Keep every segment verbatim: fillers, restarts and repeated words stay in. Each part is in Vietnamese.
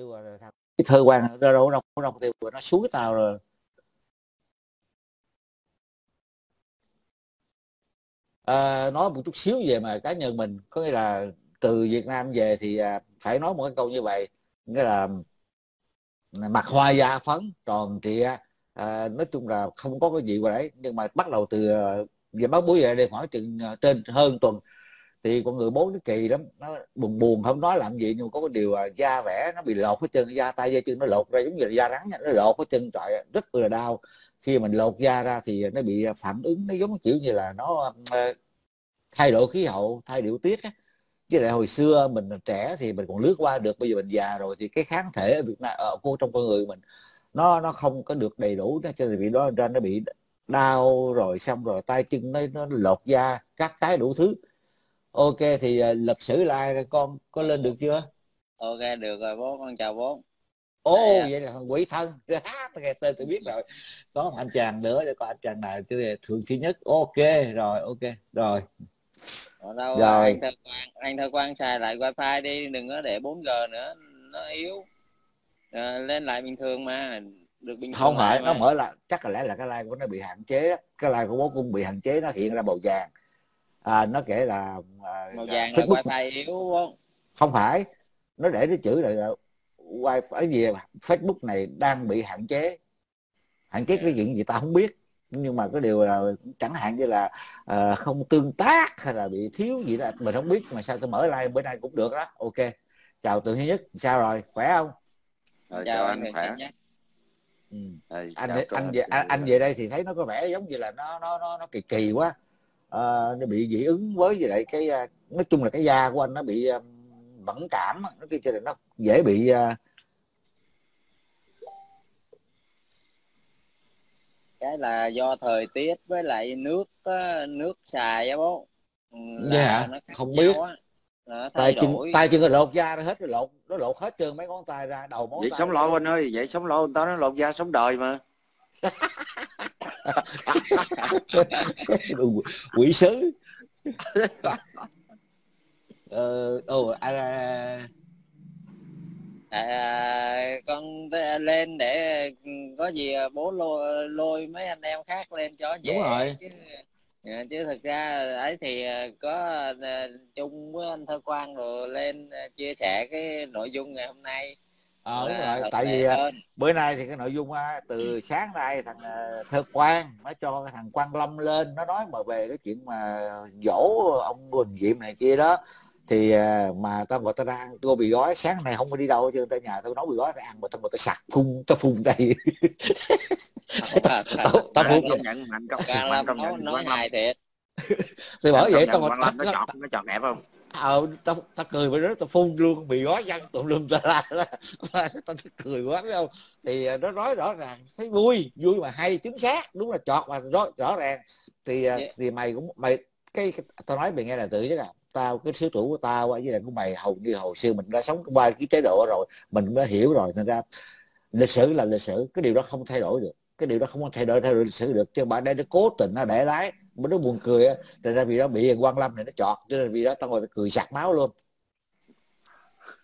tiêu rồi, thằng cái thơ quan ra đâu đâu đâu tiêu rồi, nó xuống tao rồi. À, nói một chút xíu về mà cá nhân mình, có nghĩa là từ Việt Nam về thì à, phải nói một cái câu như vậy, nghĩa là mặt hoa da phấn tròn trịa, à, nói chung là không có cái gì vào đấy. Nhưng mà bắt đầu từ về bác bố về đây khoảng chừng trên hơn tuần thì con người bốn nó kỳ lắm, nó buồn buồn không nói làm gì, nhưng có cái điều à, da vẻ nó bị lột hết trơn, da tay da chân nó lột ra giống như là da rắn, nó lột hết trơn, trời rất là đau. Khi mình lột da ra thì nó bị phản ứng, nó giống kiểu như là nó thay đổi khí hậu, thay điều tiết á. Chứ lại hồi xưa mình trẻ thì mình còn lướt qua được, bây giờ mình già rồi thì cái kháng thể ở Việt Nam ở cô trong con người mình nó nó không có được đầy đủ, cho nên bị đó ra nó bị đau rồi, xong rồi tay chân nó, nó lột da các cái đủ thứ. Ok, thì lập sử là ai rồi, con có lên được chưa? Ok, được rồi bố, con chào bố. Ô oh, vậy là thằng Quỷ Thân, nghe tên tôi biết rồi. Có một anh chàng nữa để coi anh chàng nào chứ thường thứ nhất. Ok rồi, ok rồi. Ở đâu rồi. Anh Thơ Quang, anh Thơ Quang xài lại wifi đi, đừng có để bốn G nữa, nó yếu. À, lên lại bình thường mà, được bình thường. Không phải, nó mở lại, chắc là lẽ là cái like của nó bị hạn chế, cái like của bố cũng bị hạn chế, nó hiện ra màu vàng. À, nó kể là à, màu vàng là wifi yếu không? Không phải, nó để cái chữ là wifi gì Facebook này đang bị hạn chế, hạn chế cái chuyện gì ta không biết, nhưng mà cái điều là chẳng hạn như là uh, không tương tác hay là bị thiếu gì đó mình không biết, mà sao tôi mở live bữa nay cũng được đó. Ok, chào Tường Thứ Nhất, sao rồi, khỏe không? Rồi, chào, chào anh, anh khỏe. Ừ. Rồi, anh anh, anh về anh, anh về đây thì thấy nó có vẻ giống như là nó nó nó, nó kỳ kỳ quá, uh, nó bị dị ứng với với lại cái uh, nói chung là cái da của anh nó bị uh, bẩn cảm, nó kia cho nên nó dễ bị uh... cái là do thời tiết với lại nước nước xài á bố. Dạ hả? Không biết. Tay chân tay chân nó lột da nó hết, nó lột nó lột hết trơn mấy ngón tay ra, đầu móng. Vậy sống lộn anh ơi, vậy sống lộn, người ta nó lột da sống đời mà. Quỷ sứ. Ờ, ừ, à, à, à, con lên để có gì bố lôi, lôi mấy anh em khác lên cho dễ. Đúng rồi. Chứ, chứ thật ra ấy thì có chung với anh Thơ Quang rồi lên chia sẻ cái nội dung ngày hôm nay. Ờ, đúng rồi, tại vì hơn. Bữa nay thì cái nội dung từ sáng nay thằng Thơ Quang nó cho cái thằng Quang Lâm lên, nó nói mà về cái chuyện mà dỗ ông Quỳnh Diệm này kia đó. Thì mà tao gọi tao ra ăn tô bì gói, sáng nay không có đi đâu chứ, tại nhà tao nấu bì gói tao ăn mà tao mà tao sặc phun, tao phun đây. Tao phun công nhận mạnh công nhận công nhận nói hài thiệt. Thì bởi vậy tao Quang Lâm nó chọn nó chọn đẹp không? Ờ, tao tao cười với nó, tao phun luôn bì gói văng tụm lum ra la đó. Tao cười quá thấy không? Thì nó nói rõ ràng thấy vui, vui mà hay chính xác, đúng là chọt mà rõ ràng. Thì thì mày cũng mày cái tao nói mày nghe là tự chứ nào. Tao cái số tuổi của tao với lại của mày hầu như hồi xưa mình đã sống qua cái chế độ rồi, mình đã hiểu rồi, thành ra lịch sử là lịch sử, cái điều đó không thay đổi được, cái điều đó không thay đổi thay đổi lịch sử được, chứ bà đây nó cố tình nó để lái mà nó buồn cười á, thành ra vì đó bị Quang Lâm này nó chọt, cho nên vì đó tao ngồi cười sặc máu luôn.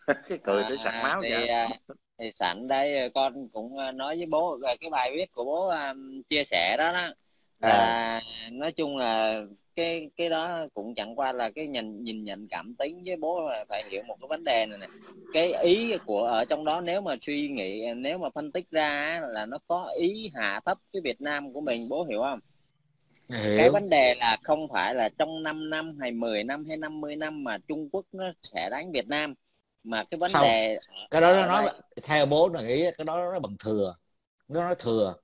Cái cười tới sặc máu vậy. À, thì, thì sẵn đây con cũng nói với bố về cái bài viết của bố um, chia sẻ đó đó. À, à, nói chung là cái cái đó cũng chẳng qua là cái nhìn nhìn nhận cảm tính, với bố là phải hiểu một cái vấn đề này nè, cái ý của ở trong đó nếu mà suy nghĩ, nếu mà phân tích ra là nó có ý hạ thấp cái Việt Nam của mình, bố hiểu không? Hiểu. Cái vấn đề là không phải là trong năm năm hay mười năm hay năm mươi năm mà Trung Quốc nó sẽ đánh Việt Nam, mà cái vấn không. Đề cái đó nó nói theo bố nó nghĩ cái đó nó bằng thừa, nó nói thừa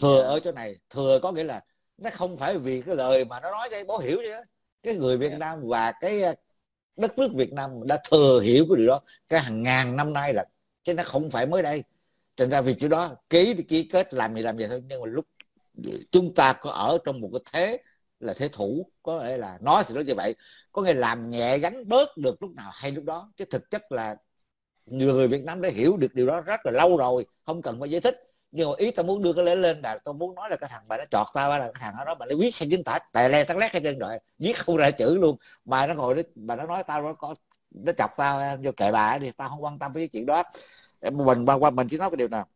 thừa ở chỗ này, thừa có nghĩa là nó không phải vì cái lời mà nó nói cho bố hiểu chứ, cái người Việt Nam và cái đất nước Việt Nam đã thừa hiểu cái điều đó cái hàng ngàn năm nay là, chứ nó không phải mới đây, thành ra vì chỗ đó ký ký kết làm gì làm vậy thôi. Nhưng mà lúc chúng ta có ở trong một cái thế là thế thủ, có thể là nói thì nói như vậy, có nghĩa làm nhẹ gánh bớt được lúc nào hay lúc đó, chứ thực chất là người Việt Nam đã hiểu được điều đó rất là lâu rồi, không cần phải giải thích. Nhưng mà ý tao muốn đưa cái lễ lên là tao muốn nói là cái thằng bà nó chọt tao là cái thằng đó, bà nó viết sang chính tả tè le tắc lét hết trơn rồi, viết không ra chữ luôn, mà nó ngồi đó, bà nó nói tao nó có nó chọc tao, em vô kệ bà đi, tao không quan tâm với cái chuyện đó. Mình bao qua mình chỉ nói cái điều nào,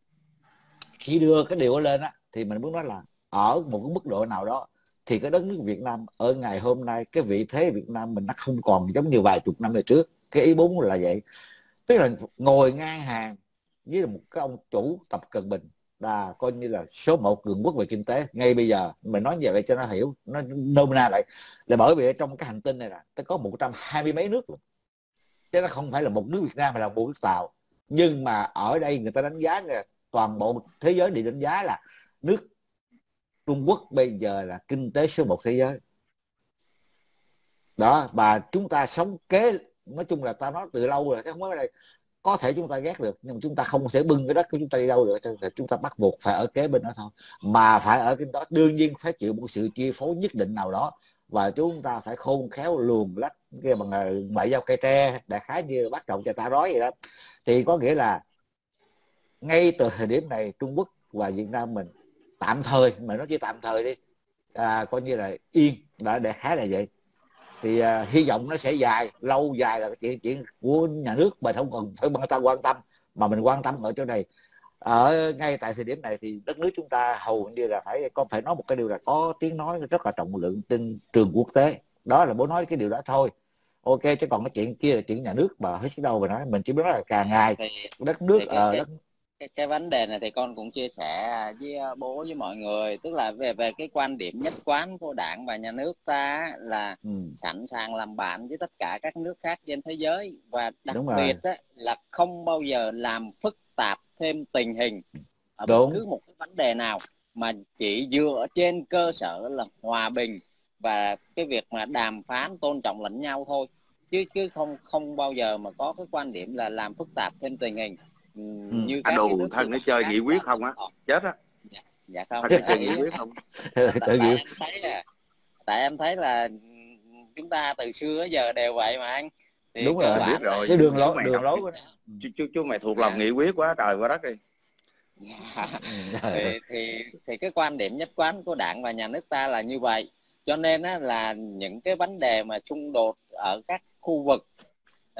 khi đưa cái điều đó lên á, thì mình muốn nói là ở một cái mức độ nào đó thì cái đất nước Việt Nam ở ngày hôm nay, cái vị thế Việt Nam mình nó không còn giống như vài chục năm về trước. Cái ý bốn là vậy, tức là ngồi ngang hàng với một cái ông chủ Tập Cận Bình là coi như là số một cường quốc về kinh tế ngay bây giờ. Mình nói về vậy cho nó hiểu, nó nôm na lại là bởi vì trong cái hành tinh này là nó có một trăm hai mươi mấy nước luôn, chứ nó không phải là một nước Việt Nam mà là một nước Tàu. Nhưng mà ở đây người ta đánh giá, toàn bộ thế giới đều đánh giá là nước Trung Quốc bây giờ là kinh tế số một thế giới đó. Và chúng ta sống kế, nói chung là ta nói từ lâu rồi, không đây có thể chúng ta ghét được, nhưng mà chúng ta không thể bưng cái đất của chúng ta đi đâu được, thì chúng ta bắt buộc phải ở kế bên đó thôi. Mà phải ở cái đó đương nhiên phải chịu một sự chi phối nhất định nào đó, và chúng ta phải khôn khéo luồn lách kia bằng ngoại giao cây tre, đại khái như bắt đầu cho ta nói vậy đó. Thì có nghĩa là ngay từ thời điểm này, Trung Quốc và Việt Nam mình tạm thời, mà nó chỉ tạm thời đi, à, coi như là yên, đã đại khái là vậy. Thì à, hy vọng nó sẽ dài, lâu dài là chuyện chuyện của nhà nước, mình không cần phải ta quan tâm, mà mình quan tâm ở chỗ này. Ở ngay tại thời điểm này thì đất nước chúng ta hầu như là phải có phải nói một cái điều là có tiếng nói rất là trọng lượng trên trường quốc tế. Đó là bố nói cái điều đó thôi. Ok, chứ còn cái chuyện kia là chuyện nhà nước mà hết sức đâu mà nói. Mình chỉ biết là càng ngày đất nước ờ đất... Cái, cái vấn đề này thì con cũng chia sẻ với bố với mọi người, tức là về về cái quan điểm nhất quán của Đảng và nhà nước ta là ừ. sẵn sàng làm bạn với tất cả các nước khác trên thế giới, và đặc Đúng biệt đó, là không bao giờ làm phức tạp thêm tình hình ở bất cứ một cái vấn đề nào, mà chỉ dựa trên cơ sở là hòa bình và cái việc mà đàm phán tôn trọng lẫn nhau thôi, chứ chứ không không bao giờ mà có cái quan điểm là làm phức tạp thêm tình hình. Như anh đù thân nó chơi nghị quyết không á, chết á. Dạ, dạ không, nó chơi nghị quyết không. Tại em thấy là tại em thấy là chúng ta từ xưa tới giờ đều vậy mà anh. Thì đúng rồi, biết rồi. Cái đường lối đường lối của chú chú chú mày thuộc lòng nghị quyết quá trời quá đất đi. Thì thì thì cái quan điểm nhất quán của Đảng và nhà nước ta là như vậy. Cho nên á là những cái vấn đề mà xung đột ở các khu vực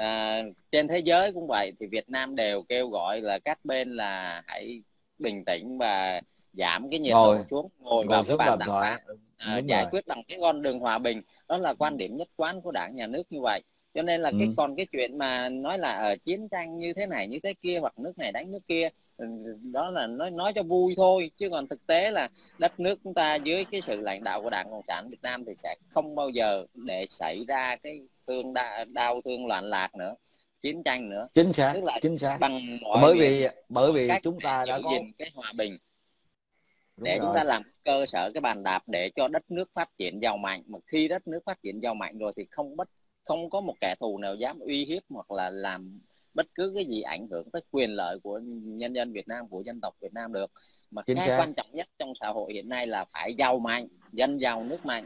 À, trên thế giới cũng vậy, thì Việt Nam đều kêu gọi là các bên là hãy bình tĩnh và giảm cái nhiệt độ xuống, ngồi vào cái bàn đàm phán, à, giải rồi. quyết bằng cái con đường hòa bình. Đó là quan điểm nhất quán của Đảng nhà nước như vậy. Cho nên là ừ. cái còn cái chuyện mà nói là ở chiến tranh như thế này như thế kia, hoặc nước này đánh nước kia, đó là nói nói cho vui thôi, chứ còn thực tế là đất nước chúng ta dưới cái sự lãnh đạo của Đảng Cộng sản Việt Nam thì sẽ không bao giờ để xảy ra cái thương đa, đau thương loạn lạc nữa, chiến tranh nữa. Chính xác, tức là chính xác. Bằng bởi vì bởi vì chúng ta đã có cái hòa bình để Đúng chúng rồi. ta làm cơ sở cái bàn đạp để cho đất nước phát triển giàu mạnh. Mà khi đất nước phát triển giàu mạnh rồi thì không bất không có một kẻ thù nào dám uy hiếp hoặc là làm bất cứ cái gì ảnh hưởng tới quyền lợi của nhân dân Việt Nam, của dân tộc Việt Nam được. Mà Chính cái xác. quan trọng nhất trong xã hội hiện nay là phải giàu mạnh, dân giàu nước mạnh.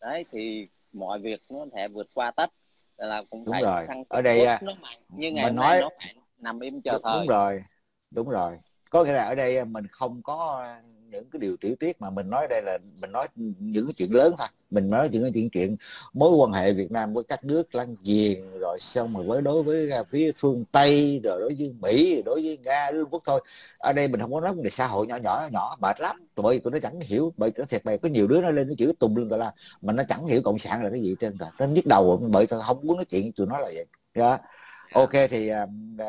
Đấy, thì mọi việc nó có thể vượt qua tất. Là cũng đúng phải rồi. Ở đây nó mạnh. Như ngày mình nói nó phải nằm im chờ đúng, thời. Đúng rồi, đúng rồi. Có nghĩa là ở đây mình không có những cái điều tiểu tiết, mà mình nói đây là mình nói những cái chuyện lớn thôi. Mình nói những chuyện chuyện mối quan hệ Việt Nam với các nước láng giềng, rồi xong rồi với đối với phía phương Tây, rồi đối với Mỹ, đối với Nga, đối với Quốc thôi. Ở đây mình không có nói vấn đề xã hội nhỏ nhỏ nhỏ mệt lắm. Bởi vì tụi nó chẳng hiểu, bởi vì thiệt mày có nhiều đứa nó lên nó chữ tùm lưng tụi là mà nó chẳng hiểu cộng sản là cái gì trên rồi. Nó nhức đầu bởi tao không muốn nói chuyện tụi nó là vậy. Đó. Ok thì uh,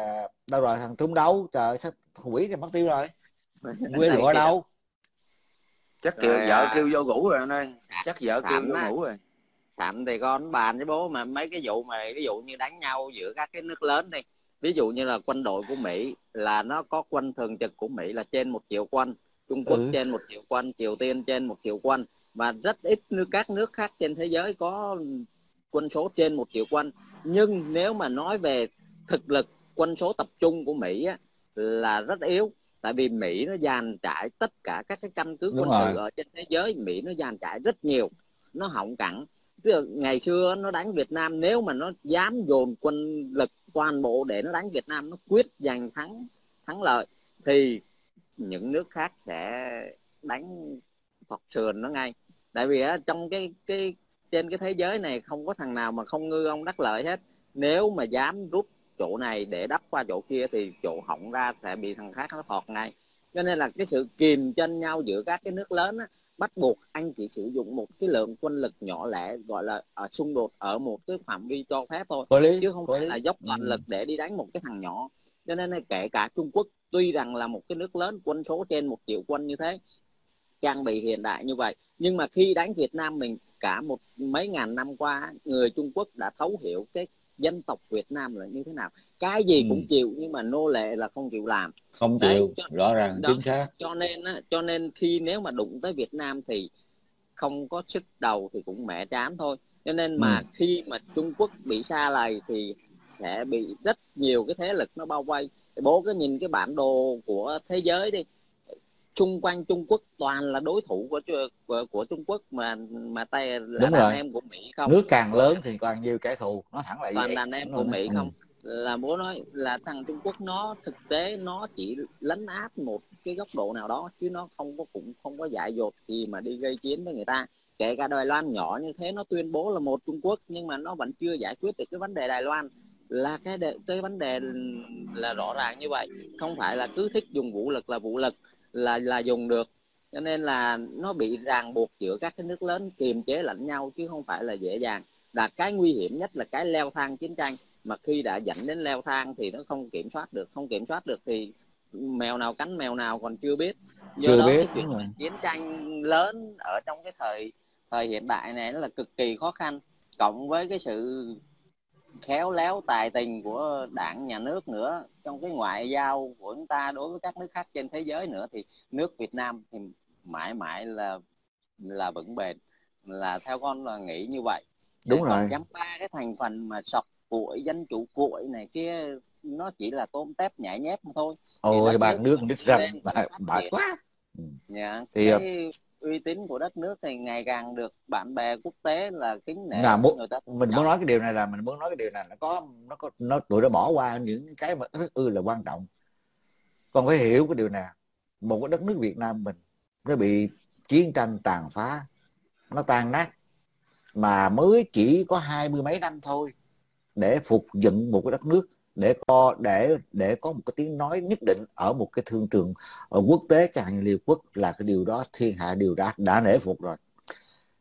đâu rồi thằng trúng đấu, trời sắp quỷ thì mất tiêu rồi. Nguyên lụa ở đâu? Chắc kêu rồi, vợ kêu vô ngủ rồi anh ơi. Chắc vợ kêu vô á. ngủ rồi. Sẵn thì con bàn với bố mà mấy cái vụ mà ví dụ như đánh nhau giữa các cái nước lớn đi. Ví dụ như là quân đội của Mỹ là nó có quân thường trực của Mỹ là trên một triệu quân, Trung Quốc ừ. trên một triệu quân, Triều Tiên trên một triệu quân, và rất ít như các nước khác trên thế giới có quân số trên một triệu quân. Nhưng nếu mà nói về thực lực quân số tập trung của Mỹ á, là rất yếu. Tại vì Mỹ nó dàn trải tất cả các cái căn cứ quân sự ở trên thế giới, Mỹ nó dàn trải rất nhiều, nó hỏng cẳng. Ngày xưa nó đánh Việt Nam, nếu mà nó dám dồn quân lực toàn bộ để nó đánh Việt Nam, nó quyết giành thắng thắng lợi, thì những nước khác sẽ đánh phọt sườn nó ngay. Tại vì trong cái cái trên cái thế giới này không có thằng nào mà không ngư ông đắc lợi hết. nếu mà dám rút chỗ này để đắp qua chỗ kia thì chỗ hỏng ra sẽ bị thằng khác nó thọt ngay. Cho nên là cái sự kìm chân nhau giữa các cái nước lớn á, bắt buộc anh chỉ sử dụng một cái lượng quân lực nhỏ lẻ, gọi là ở xung đột ở một cái phạm vi cho phép thôi, lý, chứ không phải lý. là dốc toàn lực để đi đánh một cái thằng nhỏ. Cho nên là kể cả Trung Quốc, tuy rằng là một cái nước lớn, quân số trên một triệu quân như thế, trang bị hiện đại như vậy, nhưng mà khi đánh Việt Nam mình cả một mấy ngàn năm qua, người Trung Quốc đã thấu hiểu cái dân tộc Việt Nam là như thế nào. Cái gì ừ. cũng chịu, nhưng mà nô lệ là không chịu làm. Không chịu, cho, rõ ràng, đó, chính xác. Cho nên á, cho nên khi nếu mà đụng tới Việt Nam thì không có sức đầu thì cũng mẹ chán thôi. Cho nên mà ừ. khi mà Trung Quốc bị sa lầy thì sẽ bị rất nhiều cái thế lực nó bao vây. Bố cứ nhìn cái bản đồ của thế giới đi, xung quanh Trung Quốc toàn là đối thủ của của, của Trung Quốc mà mà tay là đúng đàn rồi. em của Mỹ không. Nước càng lớn thì càng nhiều kẻ thù, nó thẳng lại toàn vậy. Toàn đàn em đúng của Mỹ không. Là bố nói là thằng Trung Quốc nó thực tế nó chỉ lấn áp một cái góc độ nào đó, chứ nó không có cũng không có dại dột gì mà đi gây chiến với người ta. Kể cả Đài Loan nhỏ như thế, nó tuyên bố là một Trung Quốc nhưng mà nó vẫn chưa giải quyết được cái vấn đề Đài Loan. Là cái đề, cái vấn đề là rõ ràng như vậy, không phải là cứ thích dùng vũ lực là vũ lực là là dùng được. Cho nên là nó bị ràng buộc giữa các cái nước lớn, kiềm chế lẫn nhau chứ không phải là dễ dàng. Là cái nguy hiểm nhất là cái leo thang chiến tranh, mà khi đã dẫn đến leo thang thì nó không kiểm soát được, không kiểm soát được thì mèo nào cắn mèo nào còn chưa biết. Do chưa đó biết, cái chuyện chiến tranh lớn ở trong cái thời thời hiện đại này nó là cực kỳ khó khăn, cộng với cái sự khéo léo tài tình của đảng nhà nước nữa, trong cái ngoại giao của chúng ta đối với các nước khác trên thế giới nữa, thì nước Việt Nam thì mãi mãi là là vững bền, là theo con là nghĩ như vậy. Đúng rồi. Chấm ba cái thành phần mà sọc cuội, dân chủ cuội này kia, nó chỉ là tôm tép nhảy nhép thôi. Ôi bà nước đứt rành bà quá. Dạ, thì cái uy tín của đất nước thì ngày càng được bạn bè quốc tế là kính nể. Nào, người ta mình muốn nói cái điều này là mình muốn nói cái điều này nó có nó có nó tụi nó bỏ qua những cái mà rất ư là quan trọng. Con phải hiểu cái điều này, một cái đất nước Việt Nam mình nó bị chiến tranh tàn phá, nó tan nát mà mới chỉ có hai mươi mấy năm thôi để phục dựng một cái đất nước, để có để để có một cái tiếng nói nhất định ở một cái thương trường ở quốc tế chẳng Liên Quốc, là cái điều đó thiên hạ đều đã đã nể phục rồi.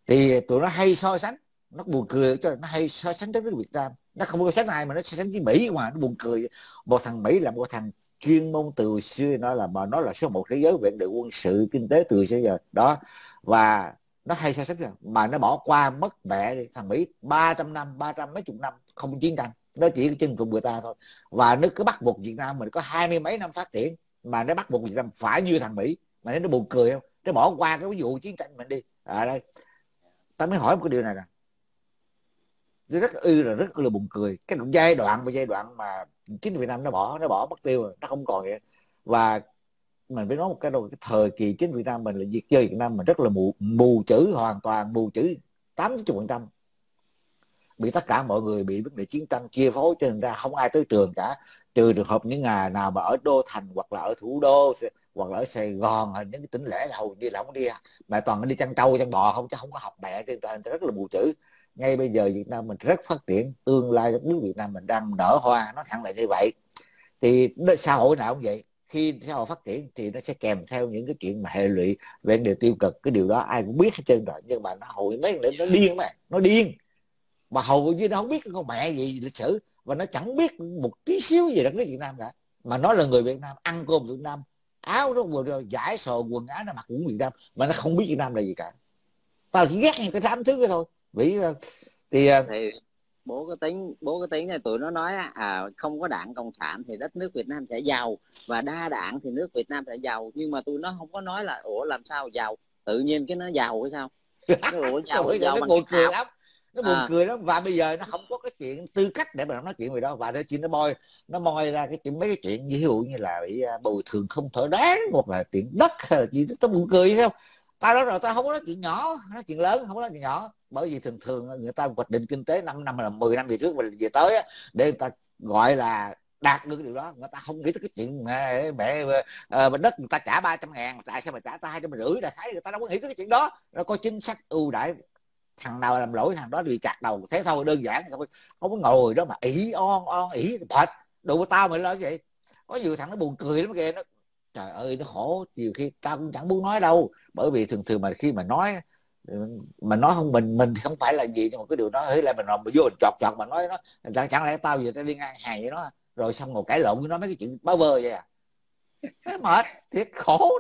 Thì tụi nó hay so sánh, nó buồn cười, cho nó hay so sánh đất nước Việt Nam, nó không có so sánh ai mà nó so sánh với Mỹ mà nó buồn cười. Một thằng Mỹ là một thằng chuyên môn từ xưa, nó là mà nó là số một thế giới về địa quân sự kinh tế từ xưa giờ đó, và nó hay so sánh rồi mà nó bỏ qua mất mẹ đi. Thằng Mỹ ba trăm năm, ba trăm mấy chục năm không chiến tranh, nó chỉ chinh phục người ta thôi, và nó cứ bắt buộc Việt Nam mình có hai mươi mấy năm phát triển mà nó bắt buộc Việt Nam phải như thằng Mỹ, mà nó buồn cười không? Nó bỏ qua cái ví dụ chiến tranh mình đi. À đây, ta mới hỏi một cái điều này nè, rất ư là rất ư là buồn cười. Cái giai đoạn và giai đoạn mà chính Việt Nam nó bỏ nó bỏ mất tiêu rồi, nó không còn vậy. Và mình phải nói một cái đầu, cái thời kỳ chính Việt Nam mình là việc chơi Việt Nam mình rất là mù, mù chữ, hoàn toàn mù chữ tám mươi phần trăm. Bị tất cả mọi người bị vấn đề chiến tranh chia phối, cho nên ra không ai tới trường cả, trừ trường hợp những nhà nào mà ở đô thành hoặc là ở thủ đô hoặc là ở Sài Gòn, những cái tỉnh lẻ là hầu như là không đi, mà toàn đi chăn trâu chăn bò không, chứ không có học mẹ, trên toàn rất là mù chữ. Ngay bây giờ Việt Nam mình rất phát triển, tương lai đất nước Việt Nam mình đang nở hoa, nó thẳng lại như vậy. Thì xã hội nào cũng vậy, khi xã hội phát triển thì nó sẽ kèm theo những cái chuyện mà hệ lụy về điều tiêu cực, cái điều đó ai cũng biết hết trơn rồi. Nhưng mà nó hội mấy nó điên mà nó điên mà hầu như nó không biết con mẹ gì lịch sử, và nó chẳng biết một tí xíu gì đất nước Việt Nam cả, mà nó là người Việt Nam, ăn cơm Việt Nam, áo nó vừa rồi giải sồ quần áo nó mặc cũng Việt Nam, mà nó không biết Việt Nam là gì cả. Tao chỉ ghét những cái thám thứ cái thôi. Vì thì, thì bố cái tính bố cái tính này tụi nó nói à, không có đảng cộng sản thì đất nước Việt Nam sẽ giàu, và đa đảng thì nước Việt Nam sẽ giàu, nhưng mà tụi nó không có nói là ủa làm sao giàu, tự nhiên cái nó giàu hay sao? Ủa giàu, giàu bằng cái áo. Nó buồn à. cười lắm. Và bây giờ nó không có cái chuyện tư cách để mà nói chuyện về đó, và nó chỉ nó moi nó moi ra cái chuyện mấy cái chuyện ví dụ như là bị bồi thường không thỏa đáng, hoặc là chuyện đất hay là gì đó. Tao buồn cười không? Tao đó rồi, tao không có nói chuyện nhỏ, nói chuyện lớn, không có nói chuyện nhỏ. Bởi vì thường thường người ta hoạch định kinh tế năm năm là mười năm về trước và về tới á, để người ta gọi là đạt được cái điều đó. Người ta không nghĩ tới cái chuyện mẹ, mẹ uh, đất người ta trả ba trăm ngàn, tại sao mà trả ta hai trăm rưỡi là thấy, người ta đâu có nghĩ tới cái chuyện đó. Nó có chính sách ưu đãi thằng nào làm lỗi thằng đó bị chặt đầu, thế thôi, đơn giản. Không có ngồi đó mà ỉ on on ỉ bệt đủ tao mày nói vậy. Có nhiều thằng nó buồn cười lắm kìa, nó trời ơi nó khổ, nhiều khi tao cũng chẳng muốn nói đâu, bởi vì thường thường mà khi mà nói mà nói không mình mình thì không phải là gì, nhưng mà cái điều đó ấy là mình mà vô mình chọt chọt mà nói nó chẳng, chẳng lẽ tao giờ tao đi ngang hàng với nó rồi xong ngồi cãi lộn với nó mấy cái chuyện bá vơ vậy à, mệt thiệt khổ.